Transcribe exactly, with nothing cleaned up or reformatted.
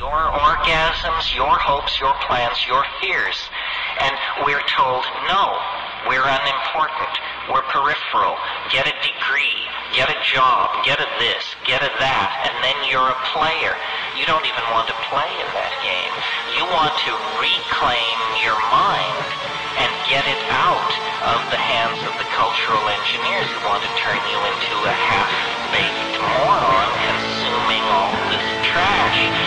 your orgasms, your hopes, your plans, your fears. And we're told, no, we're unimportant, we're peripheral, get a degree, get a job, get a this, get a that, and then you're a player. You don't even want to play in that game. You want to reclaim your mind and get it out of the hands of the cultural engineers who want to turn you into a half-baked moron consuming all this trash.